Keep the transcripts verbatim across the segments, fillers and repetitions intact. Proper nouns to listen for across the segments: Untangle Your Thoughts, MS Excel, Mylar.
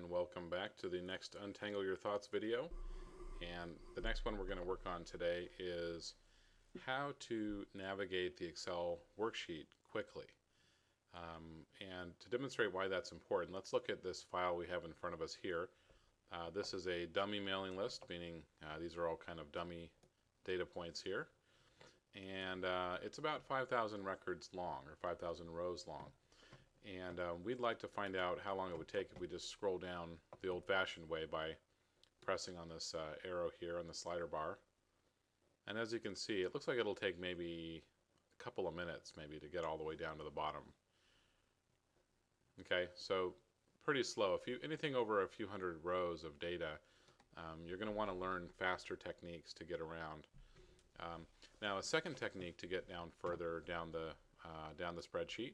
and welcome back to the next Untangle Your Thoughts video. And the next one we're going to work on today is how to navigate the Excel worksheet quickly. Um, and to demonstrate why that's important, let's look at this file we have in front of us here. Uh, this is a dummy mailing list, meaning uh, these are all kind of dummy data points here. And uh, it's about five thousand records long, or five thousand rows long. And um, we'd like to find out how long it would take if we just scroll down the old-fashioned way by pressing on this uh, arrow here on the slider bar. And as you can see, it looks like it'll take maybe a couple of minutes maybe to get all the way down to the bottom. Okay, so pretty slow. If you anything over a few hundred rows of data, um, you're going to want to learn faster techniques to get around. Um, now, a second technique to get down further down the uh, down the spreadsheet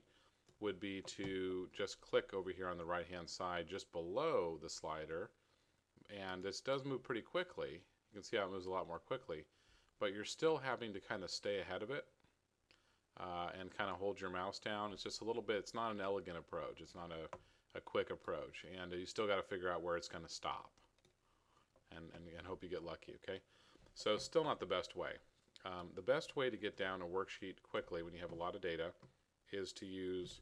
would be to just click over here on the right hand side just below the slider, and this does move pretty quickly. You can see how it moves a lot more quickly, but you're still having to kind of stay ahead of it uh, and kind of hold your mouse down. It's just a little bit, it's not an elegant approach, it's not a, a quick approach, and you still got to figure out where it's going to stop and, and, and hope you get lucky, okay? So still not the best way. Um, the best way to get down a worksheet quickly when you have a lot of data is to use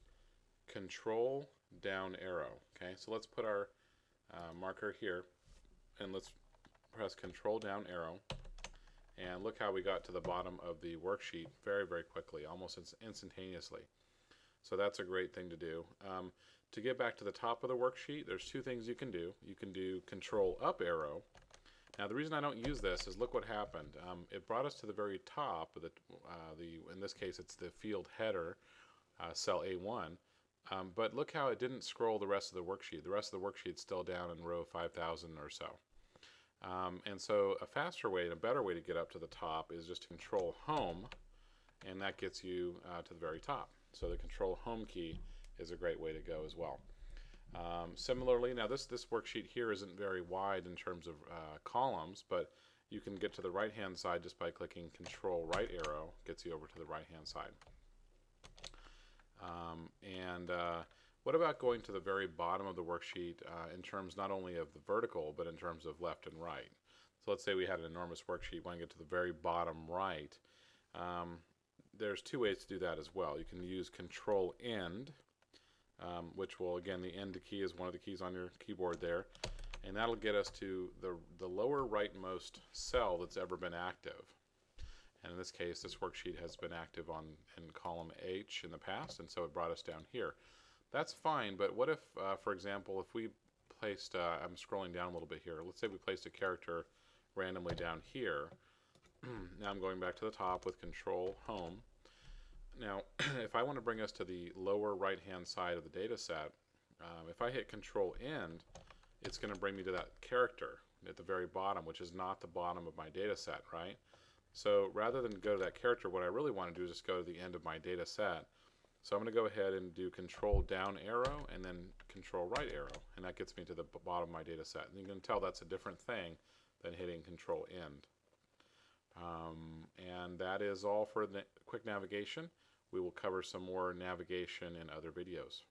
control down arrow. Okay, so let's put our uh, marker here and let's press control down arrow, and look how we got to the bottom of the worksheet very very quickly, almost instantaneously. So that's a great thing to do. Um, to get back to the top of the worksheet, there's two things you can do. You can do control up arrow. Now the reason I don't use this is look what happened. Um, it brought us to the very top of the, uh, the in this case it's the field header, Uh, cell A one, um, but look how it didn't scroll the rest of the worksheet. The rest of the worksheet's still down in row five thousand or so. Um, and so a faster way and a better way to get up to the top is just to control home, and that gets you uh, to the very top. So the control home key is a great way to go as well. Um, similarly, now this, this worksheet here isn't very wide in terms of uh, columns, but you can get to the right hand side just by clicking control right arrow, gets you over to the right hand side. Um, and uh, what about going to the very bottom of the worksheet uh, in terms not only of the vertical, but in terms of left and right? So let's say we had an enormous worksheet, want to get to the very bottom right. Um, there's two ways to do that as well. You can use control end, um, which will, again, the end key is one of the keys on your keyboard there, and that'll get us to the, the lower rightmost cell that's ever been active. And in this case, this worksheet has been active on in column H in the past, and so it brought us down here. That's fine, but what if, uh, for example, if we placed, uh, I'm scrolling down a little bit here, let's say we placed a character randomly down here. Now I'm going back to the top with control home. Now, if I want to bring us to the lower right-hand side of the data set, um, if I hit control end, it's going to bring me to that character at the very bottom, which is not the bottom of my data set, right? So rather than go to that character, what I really want to do is just go to the end of my data set. So I'm going to go ahead and do control down arrow and then control right arrow, and that gets me to the bottom of my data set. And you can tell that's a different thing than hitting control end. Um, and that is all for the quick navigation. We will cover some more navigation in other videos.